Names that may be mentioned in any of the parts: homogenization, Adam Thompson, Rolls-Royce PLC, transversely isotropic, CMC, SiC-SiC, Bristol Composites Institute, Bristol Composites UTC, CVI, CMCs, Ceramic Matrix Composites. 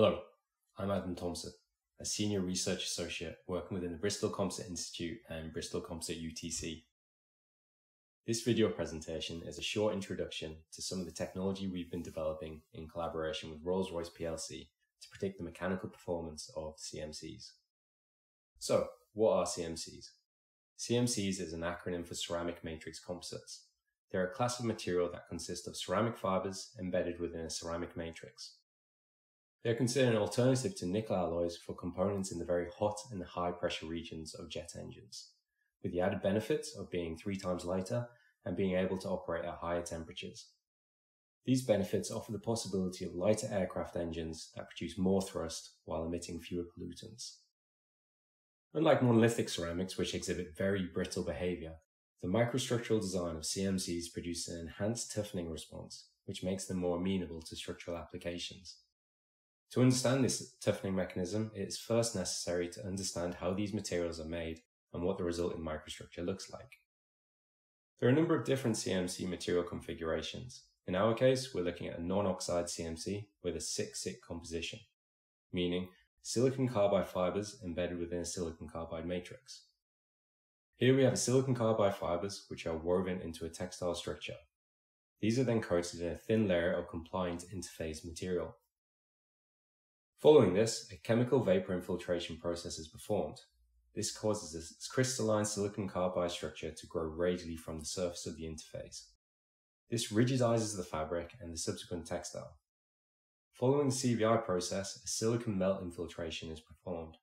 Hello, I'm Adam Thompson, a Senior Research Associate working within the Bristol Composites Institute and Bristol Composites UTC. This video presentation is a short introduction to some of the technology we've been developing in collaboration with Rolls-Royce PLC to predict the mechanical performance of CMCs. So, what are CMCs? CMCs is an acronym for Ceramic Matrix Composites. They're a class of material that consists of ceramic fibers embedded within a ceramic matrix. They are considered an alternative to nickel alloys for components in the very hot and high pressure regions of jet engines, with the added benefits of being 3 times lighter and being able to operate at higher temperatures. These benefits offer the possibility of lighter aircraft engines that produce more thrust while emitting fewer pollutants. Unlike monolithic ceramics, which exhibit very brittle behavior, the microstructural design of CMCs produces an enhanced toughening response, which makes them more amenable to structural applications. To understand this toughening mechanism, it is first necessary to understand how these materials are made and what the resulting microstructure looks like. There are a number of different CMC material configurations. In our case, we're looking at a non-oxide CMC with a SiC-SiC composition, meaning silicon carbide fibers embedded within a silicon carbide matrix. Here we have silicon carbide fibers which are woven into a textile structure. These are then coated in a thin layer of compliant interface material. Following this, a chemical vapor infiltration process is performed. This causes this crystalline silicon carbide structure to grow radially from the surface of the interface. This rigidizes the fabric and the subsequent textile. Following the CVI process, a silicon melt infiltration is performed.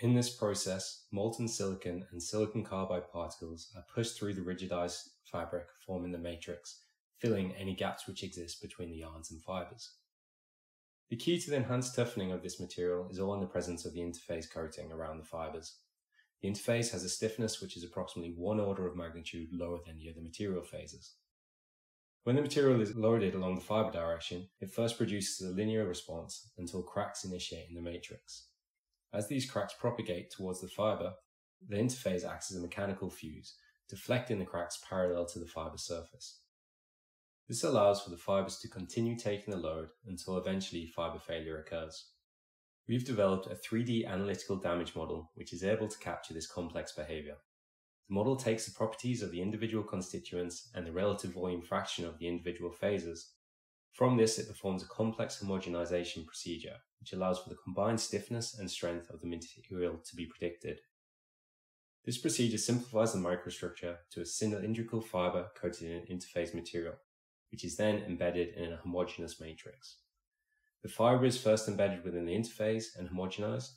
In this process, molten silicon and silicon carbide particles are pushed through the rigidized fabric, forming the matrix, filling any gaps which exist between the yarns and fibers. The key to the enhanced toughening of this material is all in the presence of the interface coating around the fibers. The interface has a stiffness which is approximately 1 order of magnitude lower than the other material phases. When the material is loaded along the fiber direction, it first produces a linear response until cracks initiate in the matrix. As these cracks propagate towards the fiber, the interface acts as a mechanical fuse, deflecting the cracks parallel to the fiber surface. This allows for the fibers to continue taking the load until eventually fiber failure occurs. We've developed a 3D analytical damage model which is able to capture this complex behavior. The model takes the properties of the individual constituents and the relative volume fraction of the individual phases. From this, it performs a complex homogenization procedure which allows for the combined stiffness and strength of the material to be predicted. This procedure simplifies the microstructure to a cylindrical fiber coated in an interface material, which is then embedded in a homogeneous matrix. The fiber is first embedded within the interface and homogenized.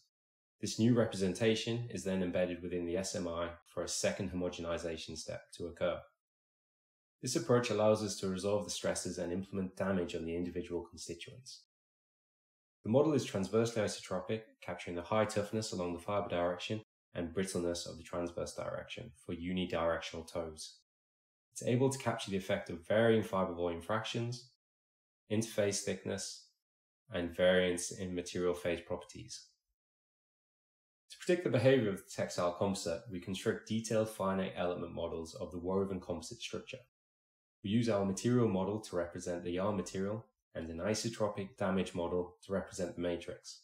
This new representation is then embedded within the SMI for a second homogenization step to occur. This approach allows us to resolve the stresses and implement damage on the individual constituents. The model is transversely isotropic, capturing the high toughness along the fiber direction and brittleness of the transverse direction for unidirectional tows. It's able to capture the effect of varying fiber volume fractions, interface thickness, and variance in material phase properties. To predict the behavior of the textile composite, we construct detailed finite element models of the woven composite structure. We use our material model to represent the yarn material and an isotropic damage model to represent the matrix.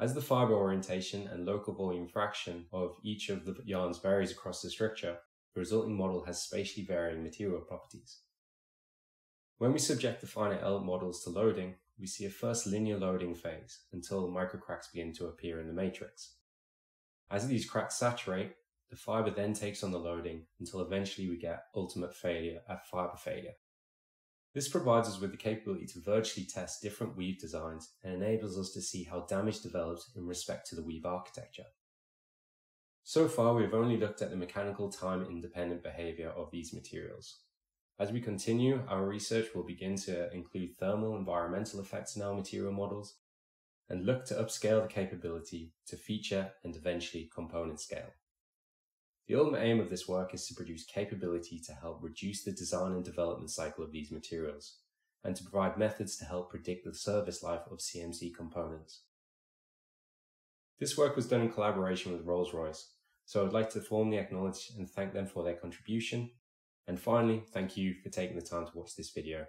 As the fiber orientation and local volume fraction of each of the yarns varies across the structure, the resulting model has spatially varying material properties. When we subject the finite element models to loading, we see a first linear loading phase until microcracks begin to appear in the matrix. As these cracks saturate, the fiber then takes on the loading until eventually we get ultimate failure at fiber failure. This provides us with the capability to virtually test different weave designs and enables us to see how damage develops in respect to the weave architecture. So far, we've only looked at the mechanical time-independent behavior of these materials. As we continue, our research will begin to include thermal environmental effects in our material models and look to upscale the capability to feature and eventually component scale. The ultimate aim of this work is to produce capability to help reduce the design and development cycle of these materials and to provide methods to help predict the service life of CMC components. This work was done in collaboration with Rolls-Royce, so I'd like to formally acknowledge and thank them for their contribution. And finally, thank you for taking the time to watch this video.